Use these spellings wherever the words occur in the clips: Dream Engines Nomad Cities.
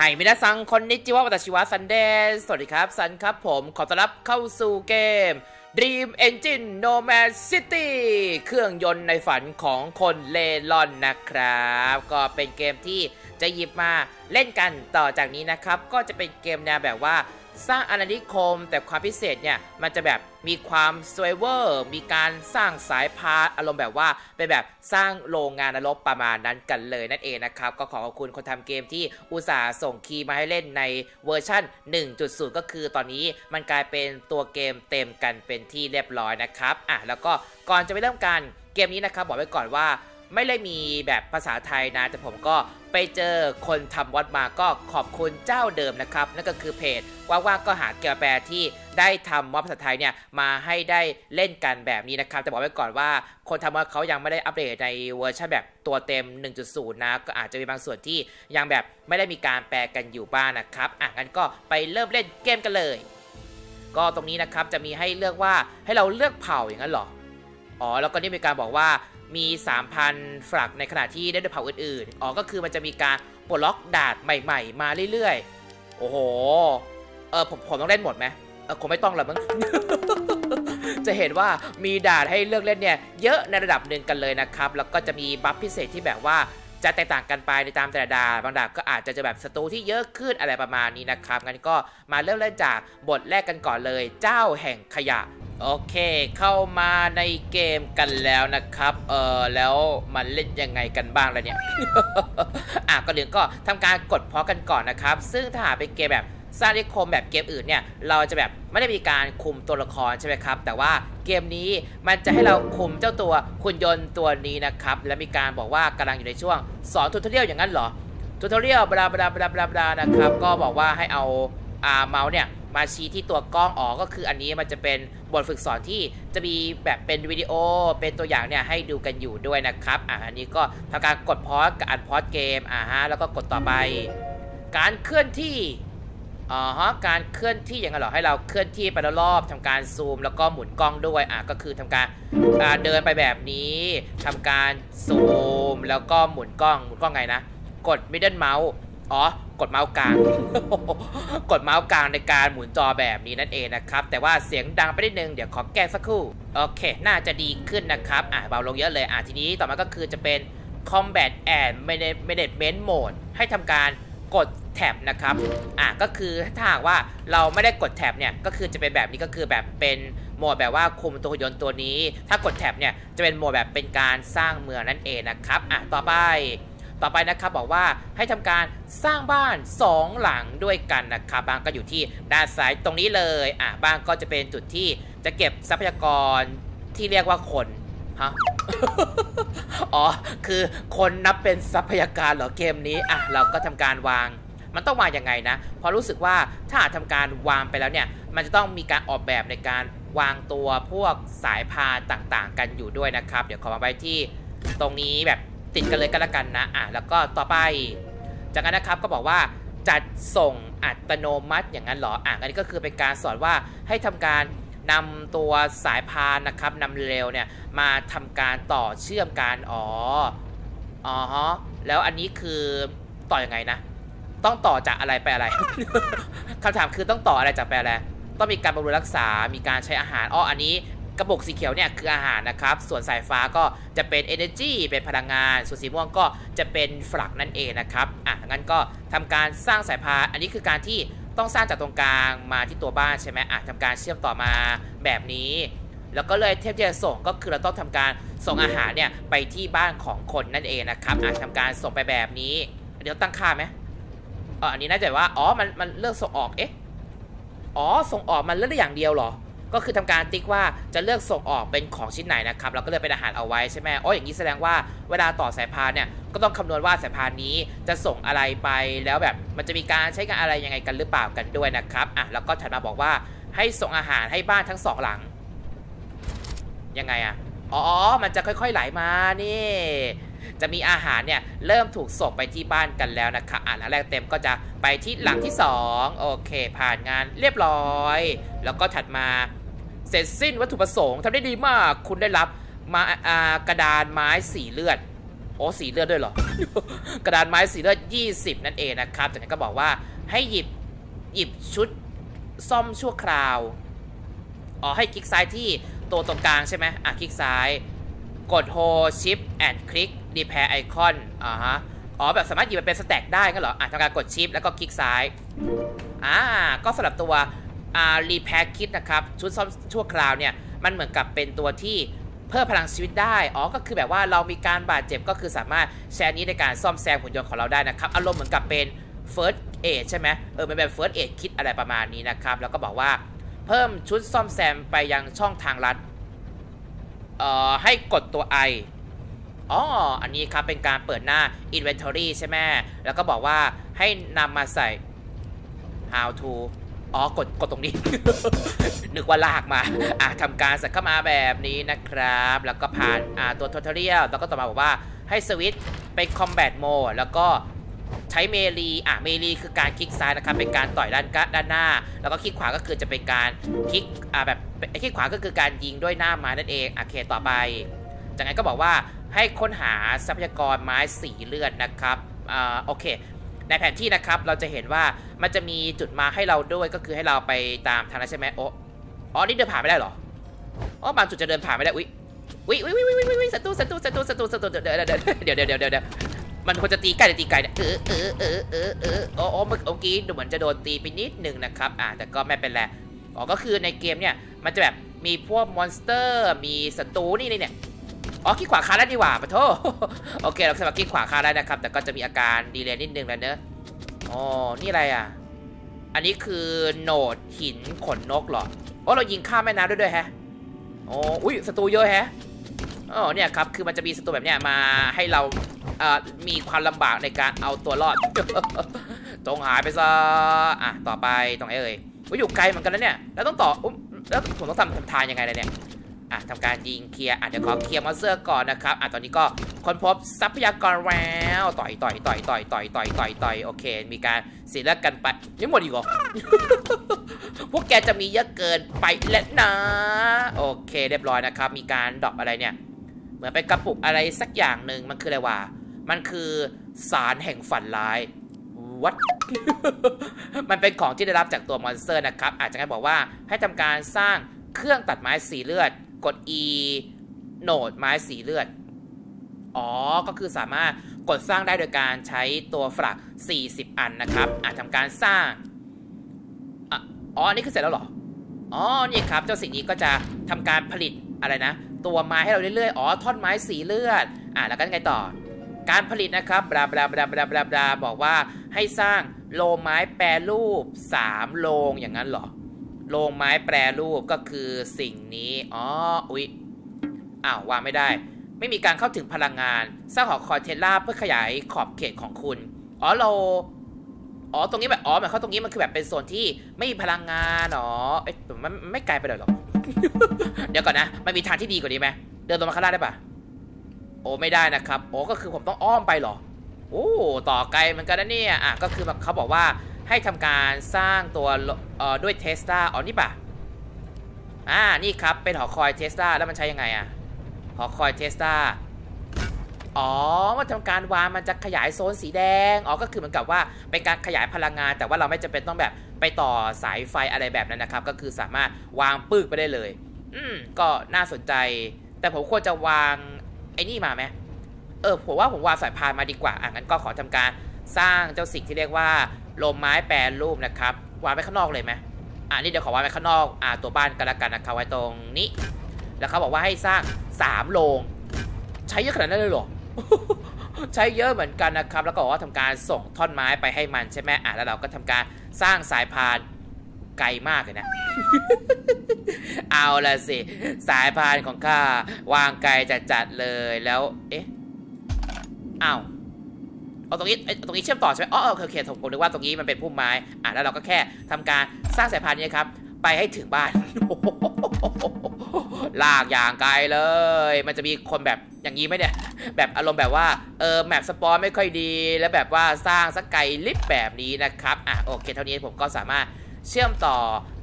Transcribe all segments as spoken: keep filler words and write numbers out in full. ไฮมิดะซังคอนนิจิวะวัตชิวะซันเดสสวัสดีครับซันครับผมขอต้อนรับเข้าสู่เกม Dream Engines Nomad City เครื่องยนต์ในฝันของคนเล่ร่อนนะครับก็เป็นเกมที่จะหยิบมาเล่นกันต่อจากนี้นะครับก็จะเป็นเกมแนวแบบว่าสร้างอาณานิคมแต่ความพิเศษเนี่ยมันจะแบบมีความสไวเวอร์มีการสร้างสายพานอารมณ์แบบว่าเป็นแบบสร้างโรงงานนรกประมาณนั้นกันเลยนั่นเองนะครับก็ขอขอบคุณคนทำเกมที่อุตส่าห์ส่งคีย์มาให้เล่นในเวอร์ชั่น หนึ่งจุดศูนย์ ก็คือตอนนี้มันกลายเป็นตัวเกมเต็มกันเป็นที่เรียบร้อยนะครับอ่ะแล้วก็ก่อนจะไปเริ่มกันเกมนี้นะครับบอกไว้ก่อนว่าไม่ได้มีแบบภาษาไทยนะแต่ผมก็ไปเจอคนทำวอดมาก็ขอบคุณเจ้าเดิมนะครับนั่นก็คือเพจว่าๆก็หาเกมแปลที่ได้ทำวอดภาษาไทยเนี่ยมาให้ได้เล่นกันแบบนี้นะครับแต่บอกไว้ก่อนว่าคนทำวอดเขายังไม่ได้อัปเดตในเวอร์ชันแบบตัวเต็ม หนึ่งจุดศูนย์ นะก็อาจจะมีบางส่วนที่ยังแบบไม่ได้มีการแปลกันอยู่บ้างนะครับอ่ะงั้นก็ไปเริ่มเล่นเกมกันเลยก็ตรงนี้นะครับจะมีให้เลือกว่าให้เราเลือกเผ่าอย่างนั้นหรออ๋อแล้วก็นี่มีการบอกว่ามี สามพัน ฝรั่งในขณะที่ได้ด้วยเผ่าอื่นๆอ๋อก็คือมันจะมีการปลดล็อกดาดใหม่ๆมาเรื่อยๆโอ้โหเออผมผมต้องเล่นหมดไหมเออคงไม่ต้องหรอกมั้ง จะเห็นว่ามีดาดให้เลือกเล่นเนี่ยเยอะในระดับหนึ่งกันเลยนะครับแล้วก็จะมีบัฟพิเศษที่แบบว่าจะแตกต่างกันไปในตามแต่ละดาดบางดาบก็อาจจะจะแบบศัตรูที่เยอะขึ้นอะไรประมาณนี้นะครับงั้นก็มาเริ่มเล่นจากบทแรกกันก่อนเลยเจ้าแห่งขยะโอเคเข้ามาในเกมกันแล้วนะครับเออแล้วมันเล่นยังไงกันบ้างล่ะเนี่ย อ่ะก่อนอื่นก็ทำการกดพอกันก่อนนะครับซึ่งถ้าหากเป็นเกมแบบสร้างนิคมแบบเกมอื่นเนี่ยเราจะแบบไม่ได้มีการคุมตัวละครใช่ไหมครับแต่ว่าเกมนี้มันจะให้เราคุมเจ้าตัวหุ่นยนต์ตัวนี้นะครับและมีการบอกว่ากำลังอยู่ในช่วงสอนทูทอเรียลอย่างนั้นเหรอทูทอเรียลบลาบลาบลาบลานะครับก็บอกว่าให้เอาอ่าเมาส์เนี่ยมาชี้ที่ตัวกล้องอ๋อก็คืออันนี้มันจะเป็นบทฝึกสอนที่จะมีแบบเป็นวิดีโอเป็นตัวอย่างเนี่ยให้ดูกันอยู่ด้วยนะครับอ่ะอันนี้ก็ทำการกดพอสกับอันพอสเกมอ่ะฮะแล้วก็กดต่อไปการเคลื่อนที่อ๋อฮะการเคลื่อนที่อย่างนั้นเหรอให้เราเคลื่อนที่ไปรอบๆทำการซูมแล้วก็หมุนกล้องด้วยอ่ะก็คือทำการอ่าเดินไปแบบนี้ทำการซูมแล้วก็หมุนกล้องหมุนกล้องไงนะกด middle mouse อ๋อกดเมาส์กลาง กดเมาส์กลางในการหมุนจอแบบนี้นั่นเองนะครับแต่ว่าเสียงดังไปนิดนึงเดี๋ยวขอแก้สักครู่โอเคน่าจะดีขึ้นนะครับอ่ะเบาลงเยอะเลยอ่ะทีนี้ต่อมาก็คือจะเป็น Combat and Management Mode ให้ทำการกดแท็บนะครับอ่ะก็คือถ้าหากว่าเราไม่ได้กดแท็บเนี่ยก็คือจะเป็นแบบนี้ก็คือแบบเป็นโหมดแบบว่าคุมตัวหุ่นยนต์ตัวนี้ถ้ากดแท็บเนี่ยจะเป็นโหมดแบบเป็นการสร้างเมืองนั่นเองนะครับอ่ะต่อไปต่อไปนะครับบอกว่าให้ทำการสร้างบ้านสองหลังด้วยกันนะครับบ้านก็อยู่ที่ด้านซ้ายตรงนี้เลยอ่ะบ้านก็จะเป็นจุดที่จะเก็บทรัพยากรที่เรียกว่าคนฮะ อ๋อคือคนนับเป็นทรัพยากรเหรอเกมนี้อ่ะเราก็ทำการวางมันต้องวางยังไงนะพอรู้สึกว่าถ้าทำการวางไปแล้วเนี่ยมันจะต้องมีการออกแบบในการวางตัวพวกสายพานต่างๆกันอยู่ด้วยนะครับเดี๋ยวขอมาไว้ที่ตรงนี้แบบติดกันเลยก็แล้วกันนะอ่ะแล้วก็ต่อไปจากนั้นนะครับก็บอกว่าจัดส่งอัตโนมัติอย่างนั้นเหรออ่ะอันนี้ก็คือเป็นการสอนว่าให้ทำการนำตัวสายพานนะครับนำเร็วเนี่ยมาทำการต่อเชื่อมการอ๋ออ๋อฮะแล้วอันนี้คือต่อยังไงนะต้องต่อจากอะไรไปอะไร คำถามคือต้องต่ออะไรจากไปอะไรต้องมีการบำรุงรักษามีการใช้อาหารอ้ออันนี้กระบอกสีเขียวเนี่ยคืออาหารนะครับส่วนสายฟ้าก็จะเป็น energy เป็นพลังงานส่วนสีม่วงก็จะเป็นฝรั่งนั่นเองนะครับอ่ะงั้นก็ทำการสร้างสายพานอันนี้คือการที่ต้องสร้างจากตรงกลางมาที่ตัวบ้านใช่ไหมอ่ะทำการเชื่อมต่อมาแบบนี้แล้วก็เลยเทพที่จะส่งก็คือเราต้องทำการส่งอาหารเนี่ยไปที่บ้านของคนนั่นเองนะครับอ่ะทำการส่งไปแบบนี้เดี๋ยวตั้งค่าไหมอ๋ออันนี้น่าจะว่าอ๋อมันมันเลือกส่งออกเอ๊ะอ๋อส่งออกมันเลือกได้อย่างเดียวเหรอก็คือทำการติ๊กว่าจะเลือกส่งออกเป็นของชิ้นไหนนะครับเราก็เลือกเป็นอาหารเอาไว้ใช่ไหมอ๋ออย่างนี้แสดงว่าเวลาต่อสายพานเนี่ยก็ต้องคำนวณว่าสายพานนี้จะส่งอะไรไปแล้วแบบมันจะมีการใช้งานอะไรยังไงกันหรือเปล่ากันด้วยนะครับอ่ะแล้วก็ถัดมาบอกว่าให้ส่งอาหารให้บ้านทั้งสองหลังยังไงอ่ะอ๋อมันจะค่อยๆไหลมานี่จะมีอาหารเนี่ยเริ่มถูกส่งไปที่บ้านกันแล้วนะครับอ่านแรกเต็มก็จะไปที่หลังที่สองโอเคผ่านงานเรียบร้อยแล้วก็ถัดมาเสร็จสิ้นวัตถุประสงค์ทำได้ดีมากคุณได้รับมากระดานไม้สีเลือด โอ้สีเลือดด้วยเหรอกระดานไม้สีเลือดยี่สิบนั่นเองนะครับจากนั้นก็บอกว่าให้หยิบหยิบชุดซ่อมชั่วคราวอ๋อให้คลิกซ้ายที่ตัวตรงกลางใช่ไหมอ่ะคลิกซ้ายกด Hold Shift and Click Repair Icon อ่าฮะอ๋อแบบสามารถหยิบเป็นสแต็กได้ก็เหรออ่ะทำการกด Shift แล้วก็คลิกซ้ายอ่าก็สำหรับตัวอ่า Repair Kit นะครับชุดซ่อมชั่วคราวเนี่ยมันเหมือนกับเป็นตัวที่เพิ่มพลังชีวิตได้อ๋อก็คือแบบว่าเรามีการบาดเจ็บก็คือสามารถแชร์นี้ในการซ่อมแซมหุ่นยนต์ของเราได้นะครับอารมณ์เหมือนกับเป็น First Aid ใช่ไหมเออเป็นแบบ First Aid Kit อะไรประมาณนี้นะครับแล้วก็บอกว่าเพิ่มชุดซ่อมแซมไปยังช่องทางลัดเอ่อให้กดตัว ไอ อ๋ออันนี้ครับเป็นการเปิดหน้า Inventory ใช่ไหมแล้วก็บอกว่าให้นำมาใส่ How to อ๋อกดกดตรงนี้ นึกว่าลากมาอ่ะทำการใส่เข้ามาแบบนี้นะครับแล้วก็ผ่านอ่าตัว Tutorial แล้วก็ต่อมาบอกว่าให้สวิตช์ไป Combat Mode แล้วก็ใช้เมลีอ่ะเมลีคือการคลิกซ้ายนะครับเป็นการต่อยด้านด้านหน้าแล้วก็คลิกขวาก็คือจะเป็นการคลิกอ่ะแบบคลิกขวาก็คือการยิงด้วยหน้าไม้นั่นเองโอเคต่อไปจากนั้นก็บอกว่าให้ค้นหาทรัพยากรไม้สีเลือดนะครับอ่าโอเคในแผนที่นะครับเราจะเห็นว่ามันจะมีจุดมาให้เราด้วยก็คือให้เราไปตามทางนั้นใช่ไหมโอ้อ๋อนี่เดินผ่านไม่ได้หรออ๋อบางจุดจะเดินผ่านไม่ได้อุ๊ยอุ๊ยอุ๊ยอุ๊ยอุ๊ยอุ๊ยศัตรูศัตรูศัตรูศัตรูศัตรูเดี๋ยวเดี๋ยวเดี๋ยวเดี๋ยวเดี๋ยวมันควรจะตีไก่ตีไก่เนี่ยเออเออเออเออเออโอ้โอ้เมื่อกี้ดูเหมือนจะโดนตีไปนิดหนึ่งนะครับอ่าแต่ก็ไม่เป็นไรอ๋อก็คือในเกมเนี่ยมันจะแบบมีพวกมอนสเตอร์มีศัตรูนี่เลยเนี่ยอ๋อขี้ขวาคาได้ดีกว่าปะโถโอเคเราสามารถขี้ขวาคาได้นะครับแต่ก็จะมีอาการดีเลย์นิดนึงแล้วเนอะอ๋อนี่อะไรอ่ะอันนี้คือโหนดหินขนนกหรอโอ้เรายิงข้ามแม่น้ำด้วยด้วยแฮะอ๋ออุ้ยศัตรูเยอะแฮะอ๋อเนี่ยครับคือมันจะมีศัตรูแบบเนี้ยมาให้เรามีความลำบากในการเอาตัวรอดตรงหายไปซะอ่ะต่อไปตรงไหนเอ่ยอยู่ไกลเหมือนกันแล้วเนี่ยแล้วต้องต่อแล้วผมต้องทำทำทานยังไงเลยเนี่ยอ่ะทำการยิงเคลียร์อ่ะเดี๋ยวขอเคลียร์มอนสเตอร์ก่อนนะครับอ่ะตอนนี้ก็ค้นพบทรัพยากรแล้วต่อยต่อยต่อยต่อยต่อยต่อยต่อยต่อยโอเคมีการเสียเลือดกันไปนี่หมดอีกเหรอพวกแกจะมีเยอะเกินไปแล้วนะโอเคเรียบร้อยนะครับมีการดรอปอะไรเนี่ยเหมือนไปกระปุกอะไรสักอย่างหนึ่งมันคืออะไรวะมันคือสารแห่งฝันร้ายวัด มันเป็นของที่ได้รับจากตัวมอนสเตอร์นะครับอาจจะงั้นบอกว่าให้ทำการสร้างเครื่องตัดไม้สีเลือดกด E โหนดไม้สีเลือดอ๋อก็คือสามารถกดสร้างได้โดยการใช้ตัวฝรั่งสี่สิบอันนะครับอาจทำการสร้างอ๋อนี่คือเสร็จแล้วเหรออ๋อนี่ครับเจ้าสิ่งนี้ก็จะทำการผลิตอะไรนะตัวไม้ให้เราเรื่อยๆอ๋อท่อนไม้สีเลือดอ่ะแล้วกันไงต่อการผลิตนะครับบลาบลาบลาบลาบลาบลาบอกว่าให้สร้างโลงไม้แปรรูปสามโลงอย่างนั้นเหรอโลงไม้แปรรูปก็คือสิ่งนี้อ๋ออุ๊ยอ้าววางไม่ได้ไม่มีการเข้าถึงพลังงานสร้างหอคอยเทสลาเพื่อขยายขอบเขตของคุณอ๋อเราอ๋อตรงนี้แบบอ๋อหมายความตรงนี้มันคือแบบเป็นโซนที่ไม่มีพลังงานหรอเอ๊ะมันไม่ไกลไปหรอ เดี๋ยวก่อนนะมันมีทางที่ดีกว่านี้ไหมเดินลงมาข้างล่างได้ปะโอ้ไม่ได้นะครับโอ้ก็คือผมต้องอ้อมไปเหรอโอ้ต่อไกลเหมือนกันนะเนี่ยอ่ะก็คือเขาบอกว่าให้ทำการสร้างตัวเอ่อด้วยเทสลาอ๋อนี่ปะอ่านี่ครับเป็นหอคอยเทสลาแล้วมันใช้ยังไงอ่ะหอคอยเทสลาอ๋อว่าทำการวางมันจะขยายโซนสีแดงอ๋อก็คือเหมือนกับว่าเป็นการขยายพลังงานแต่ว่าเราไม่จำเป็นต้องแบบไปต่อสายไฟอะไรแบบนั้นนะครับก็คือสามารถวางปึ๊กไปได้เลยอืมก็น่าสนใจแต่ผมควรจะวางไอ้นี่มาไหมเออผมว่าผมวางสายพานมาดีกว่าอ่ะงั้นก็ขอทำการสร้างเจ้าสิ่งที่เรียกว่าลมไม้แปรรูปนะครับวางไปข้างนอกเลยไหมอ่ะนี่เดี๋ยวขอวางไปข้างนอกอ่ะตัวบ้านกันละกันนะครับไว้ตรงนี้แล้วเขาบอกว่าให้สร้างสามโรงใช้เยอะขนาดนั้นเลยเหรอ ใช้เยอะเหมือนกันนะครับแล้วก็บอกว่าทำการส่งท่อนไม้ไปให้มันใช่ไหมอ่ะแล้วเราก็ทำการสร้างสายพานไกลมากเลยนะ เอาละสิสายพานของข้าวางไกลจัดจัดเลยแล้วเอ๊ะอ้าวเอาตรงนี้ตรงนี้เชื่อมต่อใช่ไหมอ๋อโอเคผมผมนึกว่าตรงนี้มันเป็นพุ่มไม้อ่ะแล้วเราก็แค่ทำการสร้างสายพานนี้ครับไปให้ถึงบ้าน ลากอย่างไกลเลยมันจะมีคนแบบอย่างนี้ไหมเนี่ยแบบอารมณ์แบบว่าเออแมปสปอนไม่ค่อยดีแล้วแบบว่าสร้างสักไกลลิฟต์แบบนี้นะครับอ่ะโอเคเท่านี้ผมก็สามารถเชื่อมต่อ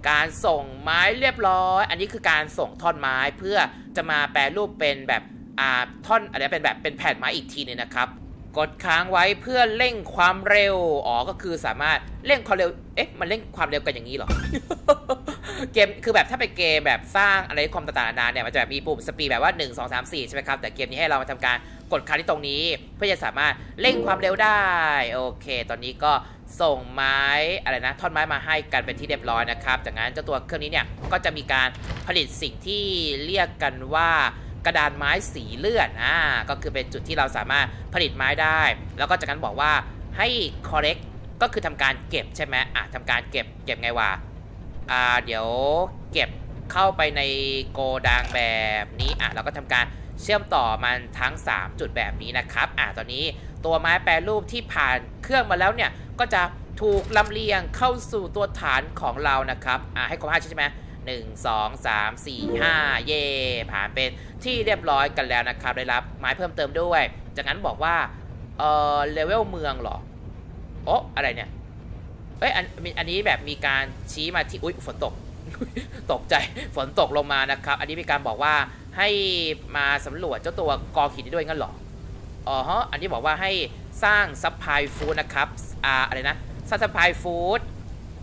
การส่งไม้เรียบร้อยอันนี้คือการส่งท่อนไม้เพื่อจะมาแปรรูปเป็นแบบ อ่าท่อนอะไรเป็นแบบเป็นแผ่นไม้อีกทีนึงนะครับกดค้างไว้เพื่อเร่งความเร็วอ๋อก็คือสามารถเร่งความเร็วเอ๊ะมันเร่งความเร็วกันอย่างนี้หรอ เกมคือแบบถ้าเป็นเกมแบบสร้างอะไรความต่างๆนานเนี่ยมันจะแบบมีปุ่มสปีดแบบว่าหนึ่ง สอง สาม สี่ใช่ไหมครับแต่เกมนี้ให้เรามาทำการกดค้างที่ตรงนี้เพื่อจะสามารถเร่งความเร็วได้โอเคตอนนี้ก็ส่งไม้อะไรนะท่อนไม้มาให้กันเป็นที่เรียบร้อยนะครับจากนั้นเจ้าตัวเครื่องนี้เนี่ยก็จะมีการผลิตสิ่งที่เรียกกันว่ากระดานไม้สีเลือดอ่าก็คือเป็นจุดที่เราสามารถผลิตไม้ได้แล้วก็จากนั้นบอกว่าให้ collect ก็คือทำการเก็บใช่ไหมอ่ะทำการเก็บเก็บไงวะอ่าเดี๋ยวเก็บเข้าไปในโกดังแบบนี้อ่ะเราก็ทำการเชื่อมต่อมันทั้งสามจุดแบบนี้นะครับอ่ะตอนนี้ตัวไม้แปรรูปที่ผ่านเครื่องมาแล้วเนี่ยก็จะถูกลำเลียงเข้าสู่ตัวฐานของเรานะครับอ่ะให้ครบห้าใช่ไหมหนึ่ง สอง สาม สี่ ห้าเย่ผ่านเป็นที่เรียบร้อยกันแล้วนะครับได้รับไม้เพิ่มเติมด้วยจากนั้นบอกว่าเออเลเวลเมืองหรอโอ๊ะอะไรเนี่ยเอ้ยอันอันนี้แบบมีการชี้มาที่อุ๊ยฝนตก ตกใจฝนตกลงมานะครับอันนี้มีการบอกว่าให้มาสำรวจเจ้าตัวกอหินนี้ด้วยงั้นหรออ๋อฮะอันนี้บอกว่าให้สร้างซัพพลายฟู้ดนะครับอ่าอะไรนะสร้างซัพพลายฟู้ด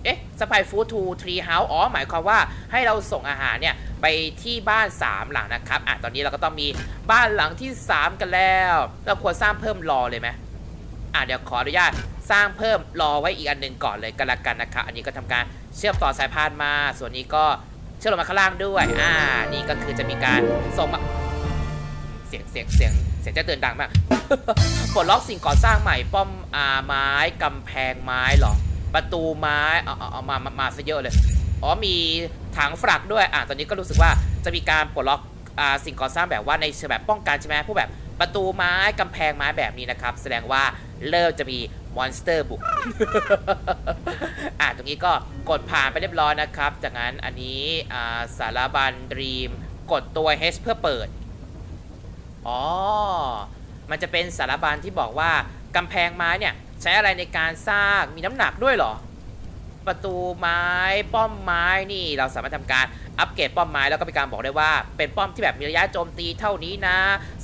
เอ๊ะซัพพลายฟู้ดทูทรีเฮาส์อ๋อหมายความว่าให้เราส่งอาหารเนี่ยไปที่บ้านสามหลังนะครับอ่ะตอนนี้เราก็ต้องมีบ้านหลังที่สามกันแล้วเราควรสร้างเพิ่มรอเลยไหมอ่ะเดี๋ยวขออนุญาตสร้างเพิ่มรอไว้อีกอันหนึ่งก่อนเลยกันละกันนะครับอันนี้ก็ทำการเชื่อมต่อสายพานมาส่วนนี้ก็เชื่อมลงมาข้างล่างด้วยอ่านี่ก็คือจะมีการส่งมาเสียงเสียงเสียงเสียงจะเตือนดังมากปลดล็อกสิ่งก่อสร้างใหม่ป้อมอาไม้กำแพงไม้หรอประตูไม้เอาเอามามาซะเยอะเลยอ๋อมีถังฝรักด้วยอ่ะตอนนี้ก็รู้สึกว่าจะมีการปลดล็อกอ่าสิ่งก่อสร้างแบบว่าในเชิงแบบป้องกันใช่ไหมพวกแบบประตูไม้กำแพงไม้แบบนี้นะครับแสดงว่าเริ่มจะมีมอนสเตอร์บุก อ่ะตรงนี้ก็กดผ่านไปเรียบร้อยนะครับจากนั้นอันนี้อ่าสารบัญ Dream กดตัว H เพื่อเปิดอ๋อมันจะเป็นสารบัญที่บอกว่ากำแพงไม้เนี่ยใช้อะไรในการสร้างมีน้ำหนักด้วยเหรอประตูไม้ป้อมไม้นี่เราสามารถทำการอัปเกรดป้อมไม้แล้วก็มีการบอกได้ว่าเป็นป้อมที่แบบมีระยะโจมตีเท่านี้นะ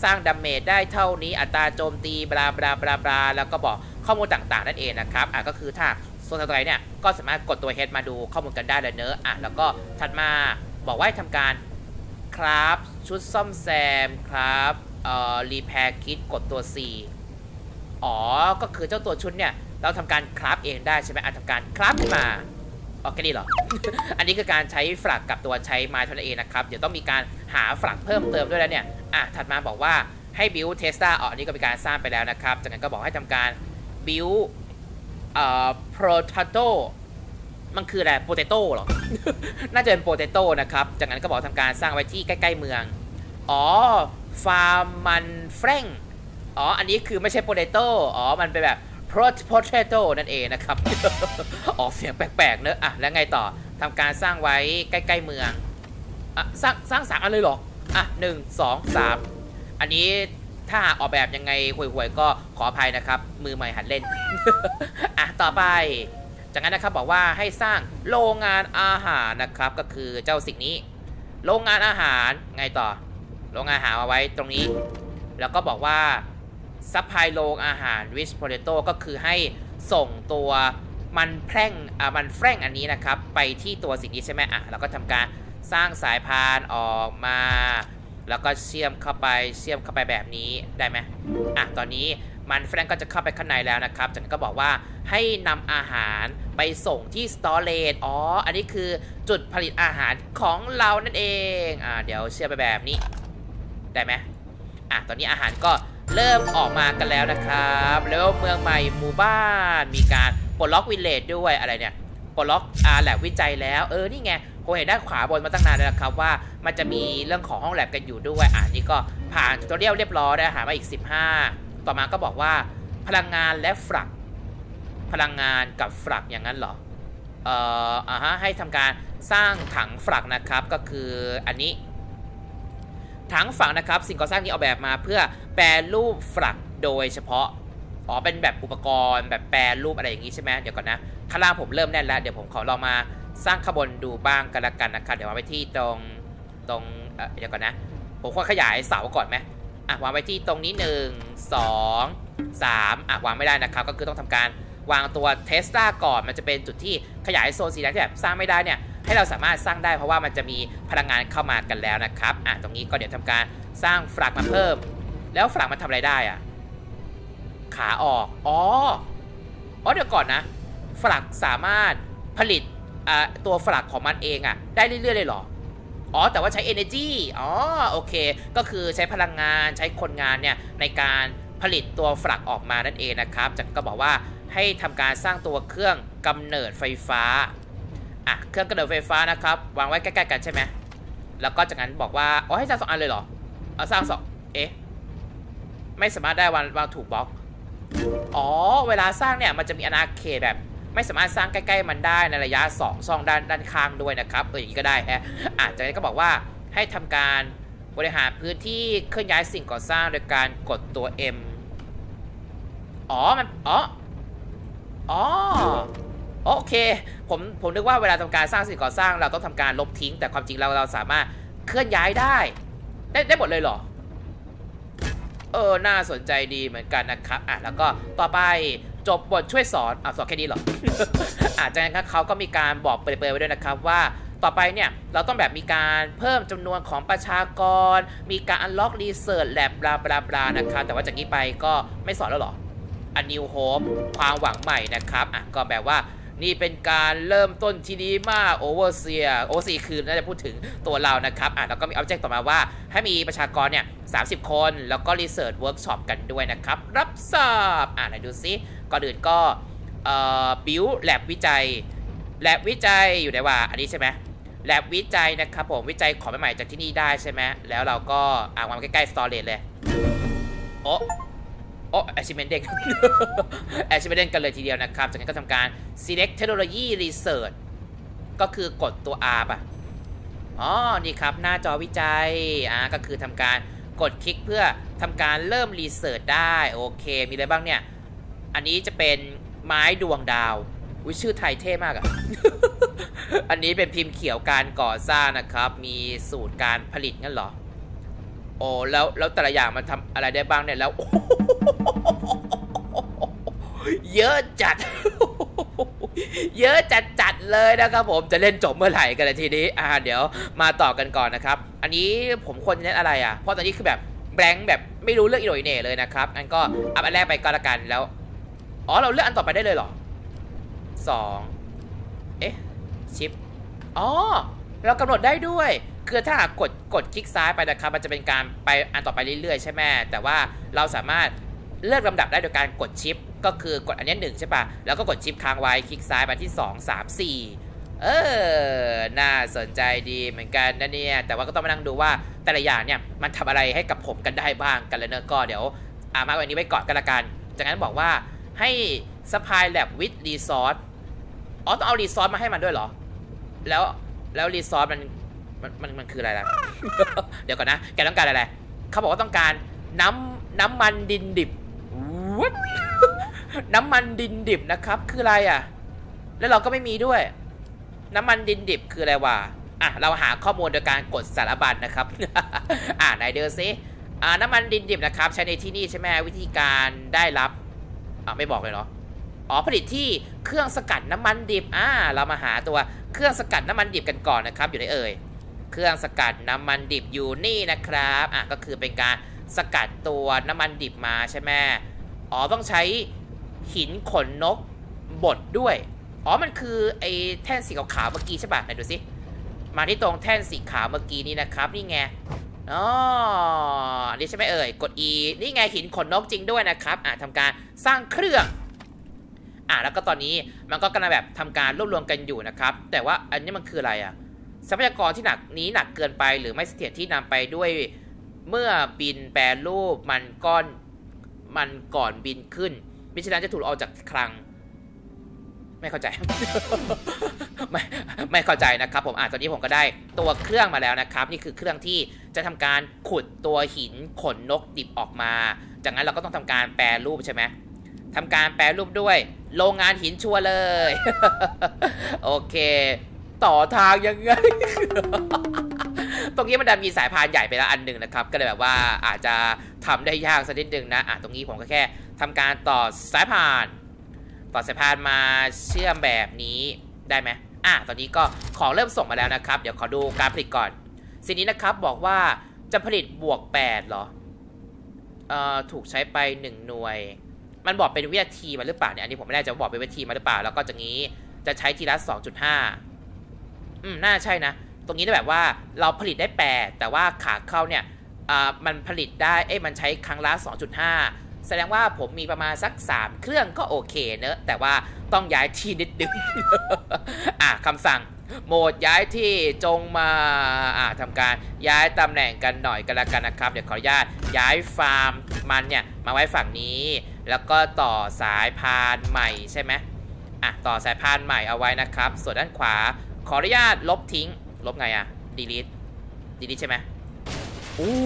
สร้างดาเมจได้เท่านี้อัตราโจมตีบลาบลาบลาบลาแล้วก็บอกข้อมูลต่างๆนั่นเองนะครับอ่ะก็คือถ้าส่วนอะไรเนี่ยก็สามารถกดตัวเฮดมาดูข้อมูลกันได้เลยเนอะอ่ะแล้วก็ถัดมาบอกว่าให้ทำการครับชุดซ่อมแซมครับเอ่อรีแพร์คิดกดตัว Cอ๋อก็คือเจ้าตัวชุดเนี่ยเราทำการคราฟเองได้ใช่ไหมอาจทำการคราฟขึ้นมาโอเคนี่เหรอ อันนี้คือการใช้ฝรักกับตัวใช้ไม้เท่านั้นเองนะครับเดี๋ยวต้องมีการหาฝรักเพิ่มเติมด้วยแล้วเนี่ยอ่ะถัดมาบอกว่าให้บิวเทสตาอ๋อนี่ก็เป็นการสร้างไปแล้วนะครับจากนั้นก็บอกให้ทำการบิวเอ่อโปรตัโตมันคืออะไรโปเตโต้หรอ น่าจะเป็นโปเตโต้นะครับจากนั้นก็บอกทำการสร้างไว้ที่ใกล้ๆเมืองอ๋อฟาร์มมันแฟรงอ๋ออันนี้คือไม่ใช่ potato อ๋อมันเป็นแบบ potato นั่นเองนะครับ ออกเสียงแปลกๆเนอะอ่ะแล้วไงต่อทำการสร้างไว้ใกล้ๆเมืองอ่ะสร้างสร้างสามอันเลยหรออ่ะหนึ่งสองสามอันนี้ถ้าออกแบบยังไงห่วยๆก็ขออภัยนะครับมือใหม่หัดเล่น อ่ะต่อไปจากนั้นนะครับบอกว่าให้สร้างโรงงานอาหารนะครับก็คือเจ้าสิ่งนี้โรงงานอาหารไงต่อโรงงานอาหารเอาไว้ตรงนี้แล้วก็บอกว่าซัพพลายโรงอาหารวิชโพเตโต้ก็คือให้ส่งตัวมันแพร่งอ่ะมันแพร่งอันนี้นะครับไปที่ตัวสิ่งนี้ใช่ไหมอ่ะเราก็ทำการสร้างสายพานออกมาแล้วก็เชื่อมเข้าไปเชื่อมเข้าไปแบบนี้ได้ไหมอ่ะตอนนี้มันแพร่งก็จะเข้าไปข้างในแล้วนะครับจากนั้นก็บอกว่าให้นำอาหารไปส่งที่สตอเรจอ๋ออันนี้คือจุดผลิตอาหารของเรานั่นเองอ่ะเดี๋ยวเชื่อมไปแบบนี้ได้ไหมอ่ะตอนนี้อาหารก็เริ่มออกมากันแล้วนะครับแล้วเมืองใหม่หมู่บ้านมีการปลดล็อกวิลเลจด้วยอะไรเนี่ยปลดล็อกอาแลบวิจัยแล้วเออนี่ไงผมเห็นด้านขวาบนมาตั้งนานแล้วนะครับว่ามันจะมีเรื่องของห้องแลบกันอยู่ด้วยอ่านี่ก็ผ่านตัวเรียบเรียบร้อยได้อาหารมาอีกสิบห้าต่อมาก็บอกว่าพลังงานและฝรักพลังงานกับฝรักอย่างนั้นเหรอเอ่ออ่ะฮะให้ทำการสร้างถังฝรักนะครับก็คืออันนี้ถังฝรักนะครับสิ่งก่อสร้างนี้ออกแบบมาเพื่อแปรรูปฝรักโดยเฉพาะอ๋อเป็นแบบอุปกรณ์แบบแปรรูปอะไรอย่างนี้ใช่ไหมเดี๋ยวก่อนนะข้างล่างผมเริ่มแน่นแล้วเดี๋ยวผมขอลองมาสร้างขบวนดูบ้างกันละกันนะครับเดี๋ยวมาไปที่ตรงตรงเดี๋ยวก่อนนะผมขอขยายเสาก่อนไหม อ่ะวางไว้ที่ตรงนี้หนึ่ง สอง สามอ่ะวางไม่ได้นะครับก็คือต้องทำการวางตัวเทสลาก่อนมันจะเป็นจุดที่ขยายโซนสีแดงที่แบบสร้างไม่ได้เนี่ยให้เราสามารถสร้างได้เพราะว่ามันจะมีพลังงานเข้ามากันแล้วนะครับอ่ะตรงนี้ก็เดี๋ยวทำการสร้างฝรั่งมาเพิ่มแล้วฝรั่งมันทำอะไรได้อ่ะขาออกอ๋ออ๋อเดี๋ยวก่อนนะฝรั่งสามารถผลิตอ่าตัวฝรั่งของมันเองอ่ะได้เรื่อยๆเลยเหรออ๋อแต่ว่าใช้ energy อ๋อโอเคก็คือใช้พลังงานใช้คนงานเนี่ยในการผลิตตัวฝรั่งออกมานั่นเองนะครับจากก็บอกว่าให้ทำการสร้างตัวเครื่องกำเนิดไฟฟ้าอ่ะเครื่องกำเนิดไฟฟ้านะครับวางไว้ใกล้ๆกันใช่ไหมแล้วก็จากนั้นบอกว่าอ๋อให้สร้างสองอันเลยเหรอเอาสร้างสองเอ๊ะไม่สามารถได้วางวางถูกบล็อกอ๋อเวลาสร้างเนี่ยมันจะมีอาณาเขตแบบไม่สามารถสร้างใกล้ๆมันได้ในระยะสองช่องด้านด้านข้างด้วยนะครับเอออย่างนี้ก็ได้ฮะอาจจะก็บอกว่าให้ทำการบริหารพื้นที่เคลื่อนย้ายสิ่งก่อสร้างโดยการกดตัว M อ๋อมันอ๋ออ๋อโอเคผมผมนึกว่าเวลาทำการสร้างสิ่งก่อสร้างเราต้องทำการลบทิ้งแต่ความจริงเราเราสามารถเคลื่อนย้ายได้ได้ได้หมดเลยเหรอเออน่าสนใจดีเหมือนกันนะครับอ่ะแล้วก็ต่อไปจบบทช่วยสอนอ่ะสอนแค่นี้หรอ อาจจะนะครับเขาก็มีการบอกเปิดเผยไว้ด้วยนะครับว่าต่อไปเนี่ยเราต้องแบบมีการเพิ่มจำนวนของประชากรมีการ unlock research lab บลาบลาบลานะครับแต่ว่าจากนี้ไปก็ไม่สอนแล้วหรอ A New Hope ความหวังใหม่นะครับอ่ะก็แบบว่านี่เป็นการเริ่มต้นที่ดีมากโอเวอร์เซียโอเวอร์ซีคืนน่าจะพูดถึงตัวเรานะครับอ่ะแล้วก็มีอัปเดตต่อมาว่าให้มีประชากรเนี่ยสามสิบคนแล้วก็รีเสิร์ชเวิร์กช็อปกันด้วยนะครับรับทราบอ่ะไหนดูซิก่อนอื่นก็เอ่อบิวแลบวิจัยแลบวิจัยอยู่ไหนวะอันนี้ใช่ไหมแลบวิจัยนะครับผมวิจัยของใหม่ๆจากที่นี่ได้ใช่ไหมแล้วเราก็อ่ะวางใกล้ๆสตอเรจเลยโอ้โอ้แอชิเมนเด็กแอชิเมนเด็กกันเลยทีเดียวนะครับจากนั้นก็ทำการ select technology research ก็คือกดตัว R ป่ะอ๋อนี่ครับหน้าจอวิจัยอ่าก็คือทำการกดคลิกเพื่อทำการเริ่มรีเสิร์ชได้โอเคมีอะไรบ้างเนี่ยอันนี้จะเป็นไม้ดวงดาววิชื่อไทยเท่มากอะ อันนี้เป็นพิมพ์เขียวการก่อสร้างนะครับมีสูตรการผลิตงั้นเหรอโอ้แล้วแล้วแต่ละอย่างมันทำอะไรได้บ้างเนี่ยแล้ว เยอะจัด เยอะจัดจัดเลยนะครับผมจะเล่นจบเมื่อไหร่กันเลยทีนี้อ่าเดี๋ยวมาต่อกันก่อนนะครับอันนี้ผมควรจะเล่นอะไรอ่ะเพราะตอนนี้คือแบบแบงค์แบบไม่รู้เรื่องอีโหยเหน่เลยนะครับงั้นก็อัพอันแรกไปก็แล้วกันแล้วอ๋อเราเลือกอันต่อไปได้เลยเหรอสองเอ๊ะชิปอ๋อเรากำหนดได้ด้วยคือถ้ากดกดคลิกซ้ายไปนะครับมันจะเป็นการไปอันต่อไปเรื่อยๆใช่ไหมแต่ว่าเราสามารถเลือกลำดับได้โดยการกดชิปก็คือกดอันนี้หนึ่งใช่ปะแล้วก็กดชิปค้างไว้คลิกซ้ายไปที่สอง สาม สี่เออน่าสนใจดีเหมือนกันนะเนี่ยแต่ว่าก็ต้องมานั่งดูว่าแต่ละอย่างเนี่ยมันทำอะไรให้กับผมกันได้บ้างกันแล้วเนอะก็เดี๋ยวอ่ามาวันนี้ไว้ก่อนกันละกันจากนั้นบอกว่าให้ supply lab with resource อ๋อต้องเอา resource มาให้มันด้วยเหรอแล้วแล้ว resource มันมันมันมันคืออะไรล่ะ เดี๋ยวก่อนนะแกต้องการอะไรเขาบอกว่าต้องการน้ำน้ำมันดินดิบ น้ำมันดินดิบนะครับคืออะไรอ่ะแล้วเราก็ไม่มีด้วยน้ำมันดินดิบคืออะไรวะอ่ะเราหาข้อมูลโดยการกดสารบัญนะครับ อ่ะไหนเดี๋ยวซิอ่าน้ำมันดินดิบนะครับใช้ในที่นี่ใช่ไหมวิธีการได้รับอ่ะไม่บอกเลยเนาะอ๋อผลิตที่เครื่องสกัดน้ำมันดิบอ่าเรามาหาตัวเครื่องสกัดน้ำมันดิบกันก่อนนะครับอยู่ในเอ่ยเครื่องสกัดน้ำมันดิบอยู่นี่นะครับอ่ะก็คือเป็นการสกัดตัวน้ำมันดิบมาใช่ไหมอ๋อต้องใช้หินขนนกบดด้วยอ๋อมันคือไอ้แท่นสีขาวเมื่อกี้ใช่ป่ะไหนดูสิมาที่ตรงแท่นสีขาวเมื่อกี้นี้นะครับนี่ไงอ๋ออันนี้ใช่ไหมเอ่ยกด E นี่ไงหินขนนกจริงด้วยนะครับอ่ะทำการสร้างเครื่องอ่ะแล้วก็ตอนนี้มันก็กำลังแบบทำการรวบรวมกันอยู่นะครับแต่ว่าอันนี้มันคืออะไรอ่ะทรัพยากรที่หนักนี้หนักเกินไปหรือไม่เสถียรที่นำไปด้วยเมื่อบินแปรรูปมันก้อนมันก่อนบินขึ้นมิฉะนั้นจะถูกเอาจากคลังไม่เข้าใจ ไม่ไม่เข้าใจนะครับผมอ่านตอนนี้ผมก็ได้ตัวเครื่องมาแล้วนะครับนี่คือเครื่องที่จะทำการขุดตัวหินขนนกดิบออกมาจากนั้นเราก็ต้องทำการแปรรูปใช่ไหมทำการแปรรูปด้วยโรงงานหินชัวร์เลย โอเคต่อทางยังไง ตรงนี้มันดันมีสายพานใหญ่ไปแล้วอันหนึ่งนะครับก็เลยแบบว่าอาจจะทำได้ยากสักนิดนึงนะอ่ะตรงนี้ผมก็แค่ทำการต่อสายพานต่อสายพานมาเชื่อมแบบนี้ได้ไหมอ่ะตอนนี้ก็ของเริ่มส่งมาแล้วนะครับเดี๋ยวขอดูการผลิตก่อนสิ่งนี้นะครับบอกว่าจะผลิตบวกแปดเหรอเอ่อถูกใช้ไปหนึ่งหน่วยมันบอกเป็นวินาทีมาหรือเปล่าเนี่ยอันนี้ผมไม่แน่ใจว่าบอกเป็นวินาทีมาหรือเปล่าแล้วก็จากนี้จะใช้ทีละ สองจุดห้า อืมน่าใช่นะตรงนี้แบบว่าเราผลิตได้แปดแต่ว่าขาเข้าเนี่ยอ่ามันผลิตได้เอ๊ะมันใช้ครั้งละ สองจุดห้า แสดงว่าผมมีประมาณสักสามเครื่องก็โอเคเนอะแต่ว่าต้องย้ายที่นิดนึง อ่ะคำสั่งโหมดย้ายที่จงมาอ่ะทำการย้ายตำแหน่งกันหน่อยกันละกันนะครับเดี๋ยวขออนุญาตย้ายฟาร์มมันเนี่ยมาไว้ฝั่งนี้แล้วก็ต่อสายพานใหม่ใช่ไหมอ่ะต่อสายพานใหม่เอาไว้นะครับส่วนด้านขวาขออนุญาตลบทิ้งลบไงอะ delete delete ใช่ไหมอู้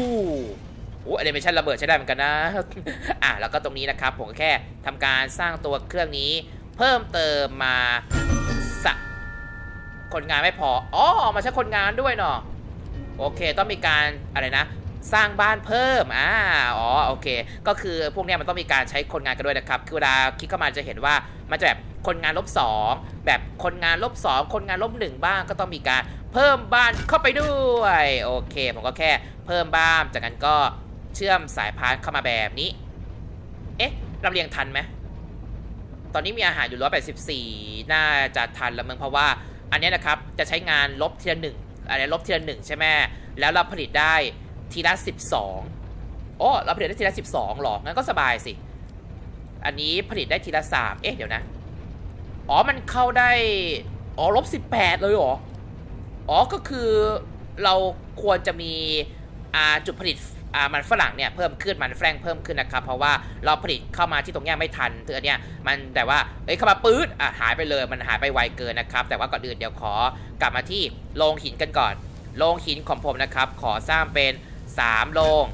อู้ animation ระเบิดใช้ได้เหมือนกันนะ อ่ะแล้วก็ตรงนี้นะครับผมแค่ทำการสร้างตัวเครื่องนี้เพิ่มเติมมาสักคนงานไม่พออ๋อมาใช้คนงานด้วยเนาะโอเคต้องมีการอะไรนะสร้างบ้านเพิ่มอ่าอ๋อโอเคก็คือพวกเนี้ยมันต้องมีการใช้คนงานกันด้วยนะครับคือเวลาคลิกเข้ามาจะเห็นว่ามันจะแบบคนงานลบสองแบบคนงานลบสองคนงานลบหนึ่งบ้างก็ต้องมีการเพิ่มบ้านเข้าไปด้วยโอเคผมก็แค่เพิ่มบ้านจากนั้นก็เชื่อมสายพานเข้ามาแบบนี้เอ๊ะลำเลียงทันไหมตอนนี้มีอาหารอยู่หนึ่งร้อยแปดสิบสี่น่าจะทันละมึงเพราะว่าอันนี้นะครับจะใช้งานลบทีละหนึ่งอันนี้ลบทีละหนึ่งใช่ไหมแล้วเราผลิตได้ทีละสิบสองโอ้เราผลิตได้ทีละสิบสองหรองั้นก็สบายสิอันนี้ผลิตได้ทีละสามเอ๊ะเดี๋ยวนะอ๋อมันเข้าได้อ๋อลบสิบแปดเลยหรออ๋อก็คือเราควรจะมีจุดผลิตมันฝรั่งเนี่ยเพิ่มขึ้นมันแฝงเพิ่มขึ้นนะครับเพราะว่าเราผลิตเข้ามาที่ตรงนี้ไม่ทันคืออันเนี้ยมันแต่ว่าเอ้ยเข้ามาปื๊ดอ่ะหายไปเลยมันหายไปไวเกินนะครับแต่ว่าก่อนอื่นเดี๋ยวขอกลับมาที่โรงหินกันก่อนโรงหินของผมนะครับขอสร้างเป็นสามโรง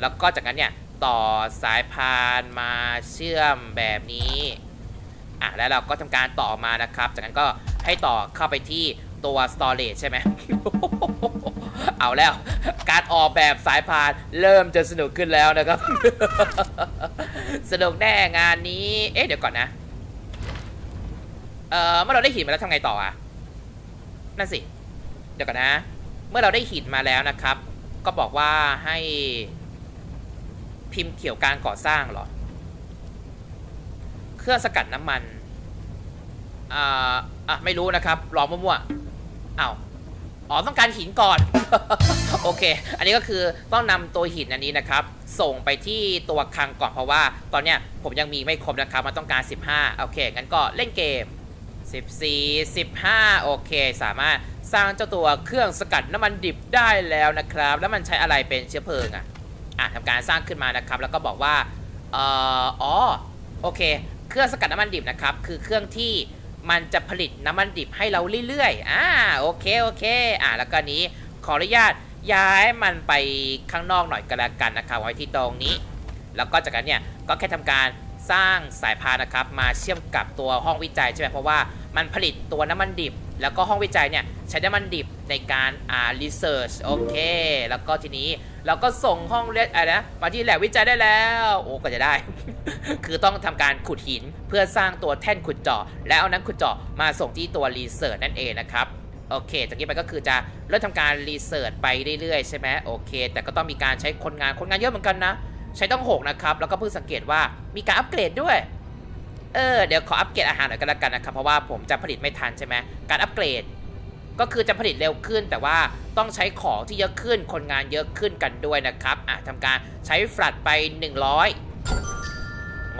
แล้วก็จากนั้นเนี่ยต่อสายพานมาเชื่อมแบบนี้อ่ะแล้วเราก็ทำการต่อมานะครับจากนั้นก็ให้ต่อเข้าไปที่ตัว storage ใช่ไหม เอาแล้วการออกแบบสายพานเริ่มจะสนุกขึ้นแล้วนะครับ สนุกแน่งานนี้เอ๊ะเดี๋ยวก่อนนะเอ่อเมื่อเราได้หินมาแล้วทำไงต่ออ่ะนั่นสิเดี๋ยวก่อนนะเมื่อเราได้หินมาแล้วนะครับก็บอกว่าให้พิมพ์เกี่ยวการก่อสร้างเหรอเครื่องสกัดน้ำมันอ่าอ่ะไม่รู้นะครับลองมั่วๆอ้าวอ๋อต้องการหินก่อน โอเคอันนี้ก็คือต้องนำตัวหินอันนี้นะครับส่งไปที่ตัวคลังก่อนเพราะว่าตอนเนี้ยผมยังมีไม่ครบนะครับมันต้องการสิบห้าโอเคงั้นก็เล่นเกมสิบสี่ สิบห้าโอเคสามารถสร้างเจ้าตัวเครื่องสกัดน้ำมันดิบได้แล้วนะครับแล้วมันใช้อะไรเป็นเชื้อเพลิงอ่ะอ่ะทำการสร้างขึ้นมานะครับแล้วก็บอกว่าเอ่ออ๋อโอเคเครื่องสกัดน้ำมันดิบนะครับคือเครื่องที่มันจะผลิตน้ำมันดิบให้เราเรื่อยๆอ่าโอเคโอเคอ่าแล้วก็นี้ขออนุญาตย้ายมันไปข้างนอกหน่อยก็แล้วกันนะครับไว้ที่ตรงนี้แล้วก็จากนั้นเนี่ยก็แค่ทำการสร้างสายพานนะครับมาเชื่อมกับตัวห้องวิจัยใช่ไหมเพราะว่ามันผลิตตัวน้ำมันดิบแล้วก็ห้องวิจัยเนี่ยใช้น้ำมันดิบในการอ่ารีเสิร์ชโอเคแล้วก็ทีนี้เราก็ส่งห้องเรียนอะไรนะมาที่แหล่งวิจัยได้แล้วโอ้ก็จะได้ คือต้องทำการขุดหินเพื่อสร้างตัวแท่นขุดเจาะแล้วเอาน้ำขุดเจาะมาส่งที่ตัวรีเสิร์ชนั่นเองนะครับโอเคจากนี้ไปก็คือจะเริ่มทำการรีเสิร์ชไปเรื่อยๆใช่ไหมโอเคแต่ก็ต้องมีการใช้คนงานคนงานเยอะเหมือนกันนะใช้ต้องหกนะครับแล้วก็เพิ่งสังเกตว่ามีการอัปเกรดด้วยเออเดี๋ยวขออัปเกรดอาหารหน่อยก็แล้วกันนะครับเพราะว่าผมจะผลิตไม่ทันใช่ไหมการอัปเกรดก็คือจะผลิตเร็วขึ้นแต่ว่าต้องใช้ของที่เยอะขึ้นคนงานเยอะขึ้นกันด้วยนะครับอ่ะทำการใช้ฟลัดไปหนึ่งร้อย